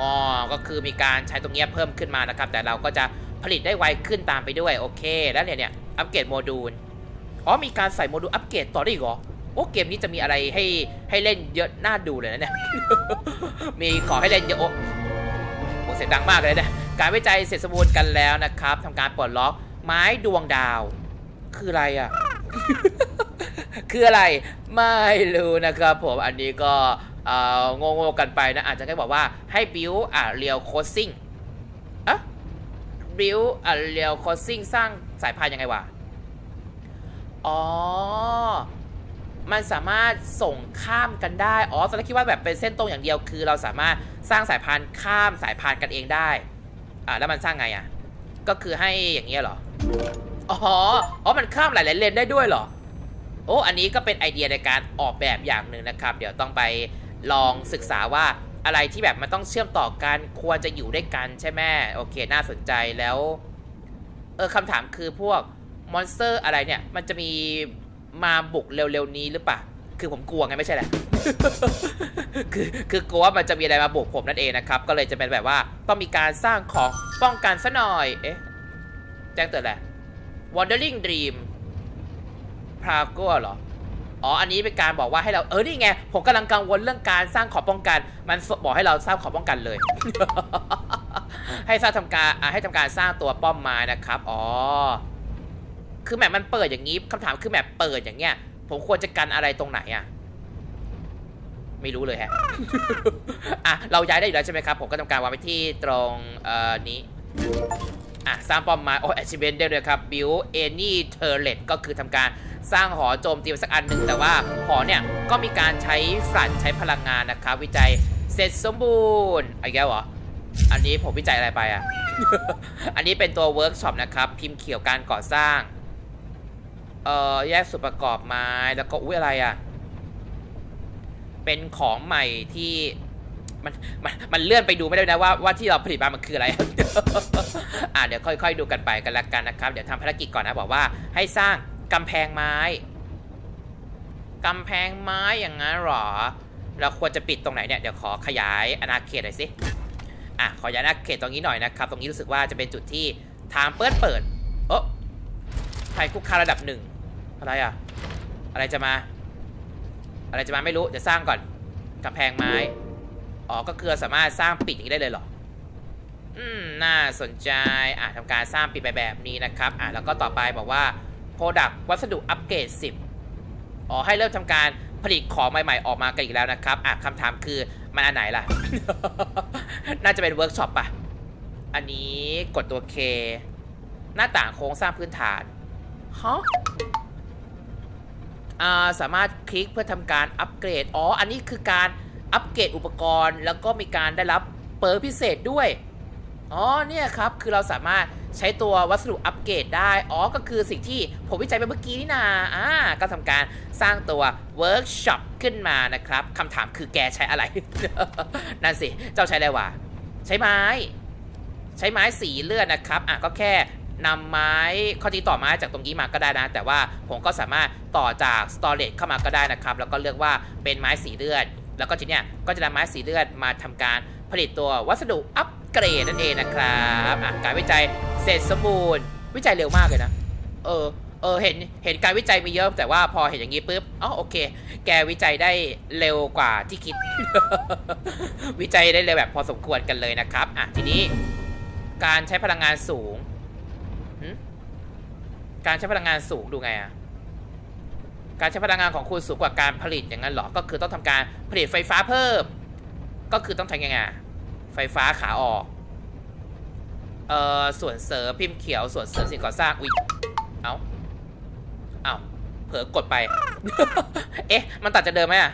งอก็คือมีการใช้ตรงนี้เพิ่มขึ้นมานะครับแต่เราก็จะผลิตได้ไวขึ้นตามไปด้วยโอเคแล้วเนี่ยเนี่ยอัปเกรดโมดูลอ๋อมีการใส่โมดูลอัปเกรดต่อได้อีกเหรอโอ้เกมนี้จะมีอะไรให้ให้เล่นเยอะน่าดูเลยนะเนี่ย มีขอให้เล่นเยอะโอ้โหเสียงดังมากเลยนะการวิจัยเสร็จสมบูรณ์กันแล้วนะครับทำการปลดล็อกไม้ดวงดาวคืออะไรอ่ะ คืออะไรไม่รู้นะครับผมอันนี้ก็โง่โง่กันไปนะอาจจะแค่บอกว่าให้บิวอ่ะเรียวโคสซิ่งอ่ะบิวอ่ะเรียวโคสซิ่งสร้างสายพานยังไงวะอ๋อ มันสามารถส่งข้ามกันได้อ๋อตอนแรกคิดว่าแบบเป็นเส้นตรงอย่างเดียวคือเราสามารถสร้างสายพานข้ามสายพานกันเองได้อ่าแล้วมันสร้างไงอ่ะก็คือให้อย่างเงี้ยเหรออ๋ออ๋อมันข้ามหลายๆเลนได้ด้วยเหรอโอ้อันนี้ก็เป็นไอเดียในการออกแบบอย่างหนึ่งนะครับเดี๋ยวต้องไปลองศึกษาว่าอะไรที่แบบมันต้องเชื่อมต่อกันควรจะอยู่ด้วยกันใช่ไหมโอเคน่าสนใจแล้วเออคำถามคือพวกมอนสเตอร์อะไรเนี่ยมันจะมีมาบุกเร็วๆนี้หรือเปล่าคือผมกลัวไงไม่ใช่แหละ คือคือกลัวว่ามันจะมีอะไรมาบุกผมนั่นเองนะครับก็เลยจะเป็นแบบว่าต้องมีการสร้างของป้องกันซะหน่อยเอ๊ะแจ้งเตือนแหละ Wandering Dream พาโก้เหรออ๋ออันนี้เป็นการบอกว่าให้เราเออนี่ไงผมกำลังกังวลเรื่องการสร้างขอบป้องกันมันบอกให้เราสร้างขอบป้องกันเลย ให้สร้างทำการให้ทำการสร้างตัวป้อมไม้นะครับอ๋อคือแมปมันเปิดอย่างนี้คำถามคือแมปเปิดอย่างเงี้ยผมควรจะกันอะไรตรงไหนอ่ะไม่รู้เลยฮะ อ่ะเราย้ายได้อยู่แล้วใช่ไหมครับผมก็ทำการวางไปที่ตรงเอ่อนี้อ่ะสร้างป้อมไม้โอ้แอชิเมนต์ได้เลยครับ build any turret ก็คือทำการสร้างหอโจมตีสักอันหนึ่งแต่ว่าหอเนี่ยก็มีการใช้ฝรั่นใช้พลังงานนะครับวิจัยเสร็จสมบูรณ์อะไรแกวะอันนี้ผมวิจัยอะไรไปอ่ะ อันนี้เป็นตัวเวิร์กช็อปนะครับพิมพ์เขียวการก่อสร้างเอ่อแยกส่วนประกอบไม้แล้วก็อุ้ยอะไรอ่ะเป็นของใหม่ที่มันมันมันเลื่อนไปดูไม่ได้นะว่าว่าที่เราผลิตมามันคืออะไร อ่ะเดี๋ยวค่อยๆดูกันไปกันละกันนะครับเดี๋ยวทำภารกิจก่อนนะบอกว่าให้สร้างกำแพงไม้กำแพงไม้อย่างงั้นหรอเราควรจะปิดตรงไหนเนี่ยเดี๋ยวขอขยายอาณาเขตหน่อยสิอ่ะขอย้ายอาณาเขตตรงนี้หน่อยนะครับตรงนี้รู้สึกว่าจะเป็นจุดที่ทางเปิดเปิดโอ้ภัยคุกคามระดับหนึ่งอะไรอ่ะอะไรจะมาอะไรจะมาไม่รู้จะสร้างก่อนกำแพงไม้อ๋อก็คือสามารถสร้างปิดอย่างนี้ได้เลยเหรออืมน่าสนใจอ่ะทำการสร้างปิดไปแบบนี้นะครับอ่ะแล้วก็ต่อไปบอกว่าโปรดักต์วัสดุอัปเกรดสิบอ๋อให้เริ่มทำการผลิตของใหม่ๆออกมากันอีกแล้วนะครับอ่ะคำถามคือมันอันไหนล่ะ น่าจะเป็นเวิร์กช็อปป่ะอันนี้กดตัว K หน้าต่างโครงสร้างพื้นฐานฮะอ่าสามารถคลิกเพื่อทำการอัปเกรดอ๋ออันนี้คือการอัปเกรดอุปกรณ์แล้วก็มีการได้รับเปิร์พิเศษด้วยอ๋อเนี่ยครับคือเราสามารถใช้ตัววัสดุอัปเกรดได้อ๋อก็คือสิ่งที่ผมวิจัยไปเมื่อกี้นี่นาอ่าก็ทำการสร้างตัวเวิร์กช็อปขึ้นมานะครับคำถามคือแกใช้อะไร นั่นสิเจ้าใช้อะไรวะใช้ไม้ใช้ไม้สีเลือดนะครับอ่ะก็แค่นำไม้ข้อที่ต่อไม้จากตรงนี้มาก็ได้นะแต่ว่าผมก็สามารถต่อจากสตอเรจเข้ามาก็ได้นะครับแล้วก็เลือกว่าเป็นไม้สีเลือดแล้วก็ทีเนี้ยก็จะนำไม้สีเลือดมาทำการผลิตตัววัสดุอัปเกรดนั่นเองนะครับการวิจัยเสร็จสมบูรณ์วิจัยเร็วมากเลยนะเออเออเห็นเห็นการวิจัยมีเยอะแต่ว่าพอเห็นอย่างนี้ปุ๊บอ๋อโอเคแกวิจัยได้เร็วกว่าที่คิด วิจัยได้เร็วแบบพอสมควรกันเลยนะครับอ่ะทีนี้การใช้พลังงานสูงการใช้พลังงานสูงดูไงอ่ะการใช้พลังงานของคุณสูงกว่าการผลิตอย่างนั้นหรอก็คือต้องทำการผลิตไฟฟ้าเพิ่มก็คือต้องทำยังไงไฟฟ้าขาออกเอ่อส่วนเสริมพิมพ์เขียวส่วนเสริมสิ่งก่อสร้างอุ๊ยเอาเอาเผลอกดไป เอ๊ะมันตัดจากเดิมไหมอ่ะ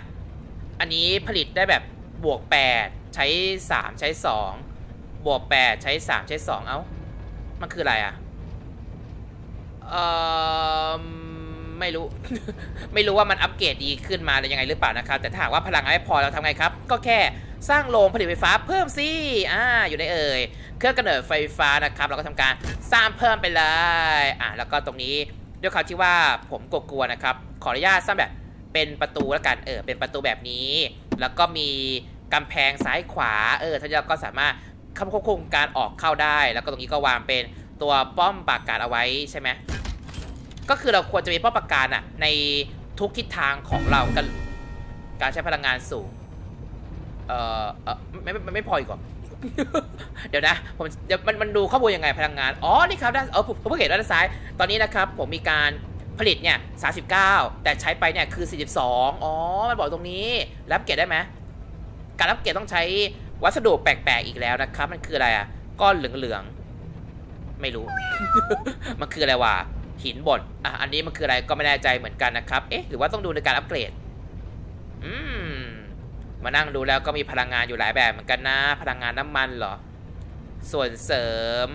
อันนี้ผลิตได้แบบบวกแปดใช้สามใช้สองบวกแปดใช้สามใช้สองเอ้ามันคืออะไรอ่ะเอ่อไม่รู้ ไม่รู้ว่ามันอัปเกรดดีขึ้นมาอะไรยังไงหรือเปล่านะครับแต่ถ้าหากว่าพลังไม่พอเราทำไงครับก็แค่สร้างโรงผลิตไฟฟ้าเพิ่มสิอ่าอยู่ในเอ่ยเครื่องกำเนิดไฟฟ้านะครับเราก็ทำการสร้างเพิ่มไปเลยอ่าแล้วก็ตรงนี้ด้วยความที่ว่าผมกลัวๆนะครับขออนุญาตสร้างแบบเป็นประตูแล้วกันเออเป็นประตูแบบนี้แล้วก็มีกำแพงซ้ายขวาเออท่านเราก็สามารถควบคุมการออกเข้าได้แล้วก็ตรงนี้ก็วางเป็นตัวป้อมปราการเอาไว้ใช่ไหมก็คือเราควรจะมีป้อมปราการอะในทุกทิศทางของเรากันการใช้พลังงานสูงเออเออไม่ไม่ไม่พออีกหรอ เดี๋ยวนะผมเดี๋ยวมันมันดูข้อมูลยังไงพลังงานอ๋อนี่ครับด้านเออผมเพิ่งเห็นด้านซ้ายตอนนี้นะครับผมมีการผลิตเนี่ยสามสิบเก้าแต่ใช้ไปเนี่ยคือสี่สิบสองอ๋อมันบอกตรงนี้รับเกรดได้ไหมการรับเกรดต้องใช้วัสดุแปลกๆอีกแล้วนะครับมันคืออะไรอะก้อนเหลืองๆไม่รู้ มันคืออะไรวะ หินบดอ่ะอันนี้มันคืออะไรก็ไม่แน่ใจเหมือนกันนะครับเอ๊ะหรือว่าต้องดูในการอัปเกรดอืมมานั่งดูแล้วก็มีพลังงานอยู่หลายแบบเหมือนกันนะพลังงานน้ำมันเหรอส่วนเสริม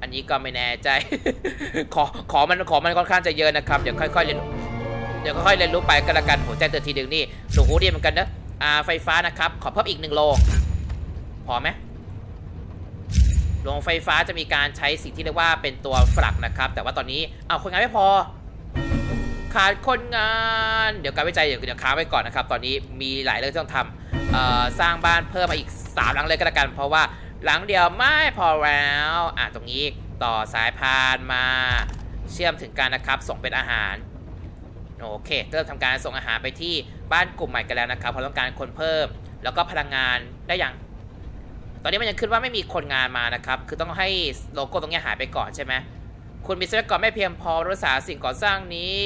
อันนี้ก็ไม่แน่ใจ ขอขอมันขอมันค่อนข้างจะเยอะนะครับเดี๋ยวค่อยๆเรียนเดี๋ยวค่อยๆเรียนรู้ไปก็แล้วกันหัวใจเตือนทีเดียวนี่สูงหูดีเหมือนกันนะอ่าไฟฟ้านะครับขอเพิ่มอีกหนึ่งโลพอไหมโรงไฟฟ้าจะมีการใช้สิ่งที่เรียกว่าเป็นตัวฝรั่งนะครับแต่ว่าตอนนี้เอาคนงานไม่พอขาดคนงานเดี๋ยวการวิจัยเดี๋ยวเดี๋ยวค้างไว้ก่อนนะครับตอนนี้มีหลายเรื่องที่ต้องทำสร้างบ้านเพิ่มมาอีกสามหลังเลยก็แล้วกันเพราะว่าหลังเดียวไม่พอแล้วอ่ะตรงนี้ต่อสายพานมาเชื่อมถึงกันนะครับส่งเป็นอาหารโอเคเริ่มทำการส่งอาหารไปที่บ้านกลุ่มใหม่กันแล้วนะครับเพราะต้องการคนเพิ่มแล้วก็พลังงานได้ยังตอนนี้มันยังขึ้นว่าไม่มีคนงานมานะครับคือต้องให้โลโก้ตรงนี้หายไปก่อนใช่ไหมคุณมีทรัพยากรไม่เพียงพอรักษาสิ่งก่อสร้างนี้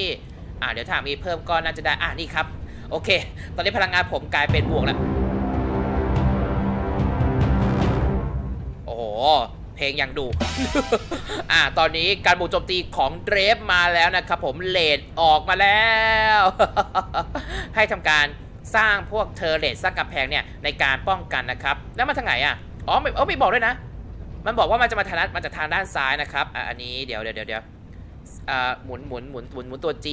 อ่ะเดี๋ยวถ้ามีเพิ่มก็น่าจะได้อ่ะนี่ครับโอเคตอนนี้พลังงานผมกลายเป็นบวกแล้วโอ้โหเพลงยังดู อ่ะตอนนี้การบุกโจมตีของเดรฟมาแล้วนะครับผมเลดออกมาแล้ว ให้ทำการสร้างพวกเทอร์เรทสร้างกำแพงเนี่ยในการป้องกันนะครับแล้วมาทางไหนอ่ะอ๋อไม่อ๋อไม่บอกด้วยนะมันบอกว่ามันจะมาทางด้านมันจะทางด้านซ้ายนะครับอ่ะอันนี้เดี๋ยวเดี๋ยวเดี๋ยวอ่าหมุนหมุนหมุนหมุนหมุนตัว G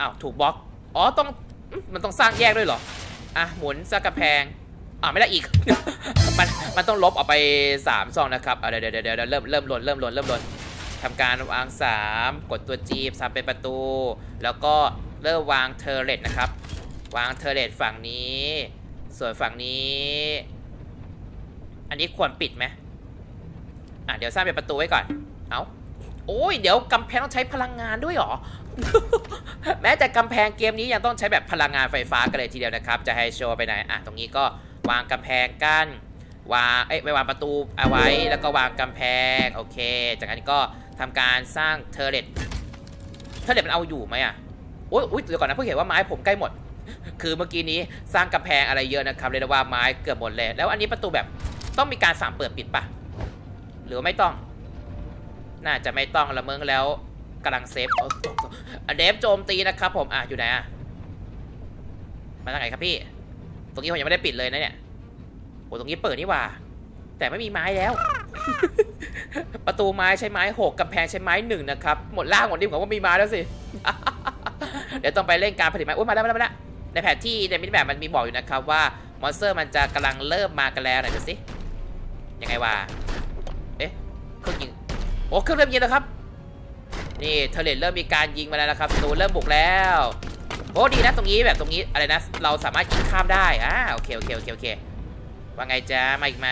อ้าวถูกบล็อกอ๋อต้องมันต้องสร้างแยกด้วยเหรออ่ะหมุนสร้างกำแพงอ่ะไม่ได้อีก มันมันต้องลบออกไปสามซองนะครับเดี๋ยวเดี๋ยวเดี๋ยวเริ่มเริ่มหล่นเริ่มหล่นเริ่มหล่นทำการวางสามกดตัว G ทำเป็นประตูแล้วก็เริ่มวางเทอร์เรทนะครับวางเทอร์เรทฝั่งนี้ส่วนฝั่งนี้อันนี้ควรปิดไหมอ่ะเดี๋ยวสร้างเป็นประตูไว้ก่อนเอาโอ้ยเดี๋ยวกำแพงต้องใช้พลังงานด้วยหรอ แม้แต่กำแพงเกมนี้ยังต้องใช้แบบพลังงานไฟฟ้ากันเลยทีเดียวนะครับจะให้โชว์ไปไหนอ่ะตรงนี้ก็วางกำแพงกั้นวางเอ้ยไม่วางประตูเอาไว้แล้วก็วางกำแพงโอเคจากนั้นก็ทำการสร้างเทอร์เรทเทอร์เรทมันเอาอยู่ไหมอ่ะโอ้ยเดี๋ยวก่อนนะเพิ่งเห็นว่าไม้ผมใกล้หมดคือเมื่อกี้นี้สร้างกำแพงอะไรเยอะนะครับเรียกว่าไม้เกือบหมดเลยแล้วอันนี้ประตูแบบต้องมีการสั่งเปิดปิดปะหรือไม่ต้องน่าจะไม่ต้องละเมิงแล้วกำลังเซฟเดฟโจมตีนะครับผมอ่ะอยู่ไหนอ่ะมาทางไหนครับพี่ตรงนี้ผมยังไม่ได้ปิดเลยนะเนี่ยโอ้ตรงนี้เปิดนี่ว่าแต่ไม่มีไม้แล้ว ประตูไม้ใช้ไม้หกกำแพงใช้ไม้หนึ่งนะครับหมดล่างหมดดิบผมว่ามีไม้แล้วสิ เดี๋ยวต้องไปเล่นการผลิตไม้โอ้มาแล้วมาแล้วในแผนที่ในมินิแมปมันมีบอกอยู่นะครับว่ามอนสเตอร์มันจะกำลังเริ่มมากันแล้วไหนดูสิยังไงวะเอ๊ะเครื่องยิงโอ้เครื่องเริ่มยิงแล้วครับนี่เทเลตเริ่มมีการยิงมาแล้วนะครับตัวเริ่มบุกแล้วโอ้ดีนะตรงนี้แบบตรงนี้อะไรนะเราสามารถยิงข้ามได้อ่าโอเคโอเคโอเคโอเคว่าไงจ๊ะมาอีกไหม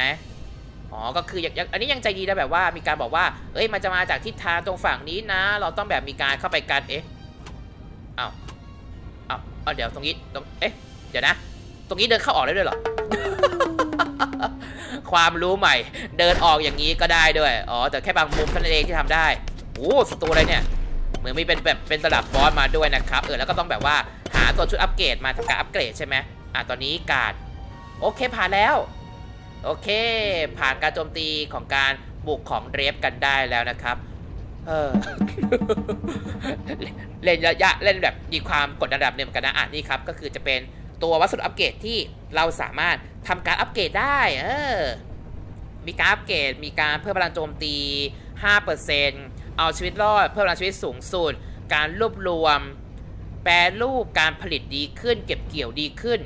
อ๋อก็คืออันนี้ยังใจดีนะแบบว่ามีการบอกว่าเอ้ยมันจะมาจากทิศทางตรงฝั่งนี้นะเราต้องแบบมีการเข้าไปกันเอ๊ะอ้าวเดี๋ยวตรงนี้ตรงเอ๊ะเดี๋ยวนะตรงนี้เดินเข้าออกได้ด้วยเหรอ ความรู้ใหม่เดินออกอย่างนี้ก็ได้ด้วยอ๋อแต่แค่บางมุมเท่านั้นเองที่ทำได้โอ้ศัตรูอะไรเนี่ยเหมือนมีเป็นแบบเป็นระดับบอสมาด้วยนะครับเออแล้วก็ต้องแบบว่าหาตัวชุดอัปเกรดมาทำการอัปเกรดใช่ไหมอ่ะตอนนี้การโอเคผ่านแล้วโอเคผ่านการโจมตีของการบุกของเดฟกันได้แล้วนะครับเออเล่นระยะเล่นแบบมีความกดระดับเนี่ยเหมือนกันนะอ่ะนี่ครับก็คือจะเป็นตัววัสดุอัปเกรดที่เราสามารถทำการอัปเกรดได้เออมีการอัปเกรดมีการเพิ่มพลังโจมตี ห้าเปอร์เซ็นต์ เอาชีวิตรอดเพิ่มพลังชีวิตสูงสุดการรวบรวมแปรรูปการผลิตดีขึ้นเก็บเกี่ยวดีขึ้น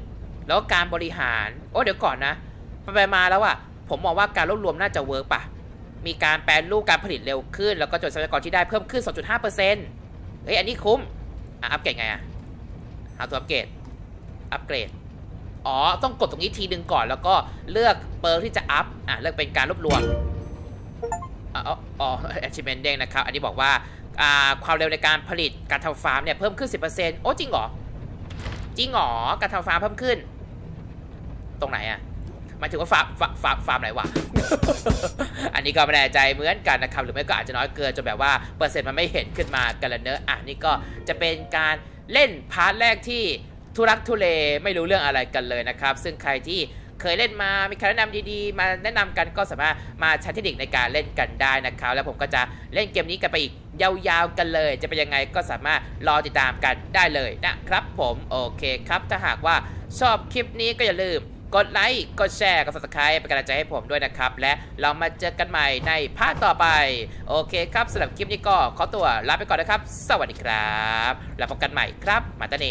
แล้วการบริหารโอ้เดี๋ยวก่อนนะไปมาแล้วอ่ะผมมองว่าการรวบรวมน่าจะเวิร์กป่ะมีการแปรรูปการผลิตเร็วขึ้นแล้วก็จำนวนทรัพยากรที่ได้เพิ่มขึ้น สองจุดห้าเปอร์เซ็นต์ เฮ้ยอันนี้คุ้มอ่ะอัปเกรดไงอ่ะหาตัวอัปเกรดอัปเกรดอ๋อต้องกดตรงนี้ทีนึงก่อนแล้วก็เลือกเปอร์ที่จะอัพอ่ะเลือกเป็นการรวบรวมอ๋ออ๋อ achievement เด้งนะครับอันนี้บอกว่าอ่าความเร็วในการผลิตการทำฟาร์มเนี่ยเพิ่มขึ้น สิบเปอร์เซ็นต์ โอ้จริงเหรอจริงเหรอการทำฟาร์มเพิ่มขึ้นตรงไหนอ่ะมันถือว่าฟาร์มฟาร์มฟาร์มไหนวะ อันนี้ก็ไม่แน่ใจเหมือนกันนะครับหรือไม่ก็อาจจะน้อยเกินจนแบบว่าเปอร์เซ็นต์มันไม่เห็นขึ้นมากันละเนอะอ่ะนี่ก็จะเป็นการเล่นพาร์ทแรกที่ทุรักทุเลไม่รู้เรื่องอะไรกันเลยนะครับซึ่งใครที่ เคยเล่นมามีคำแนะนำดีๆมาแนะนำกันก็สามารถมาใช้เทคนิคในการเล่นกันได้นะครับแล้วผมก็จะเล่นเกมนี้กันไปอีกยาวๆกันเลยจะเป็นยังไงก็สามารถรอติดตามกันได้เลยนะครับผมโอเคครับถ้าหากว่าชอบคลิปนี้ก็อย่าลืมกดไลค์กดแชร์กด ซับสไครบ์ เป็นกำลังใจให้ผมด้วยนะครับและเรามาเจอกันใหม่ในภาคต่อไปโอเคครับสำหรับคลิปนี้ก็ขอตัวลาไปก่อนนะครับสวัสดีครับแล้วพบกันใหม่ครับมาตาเน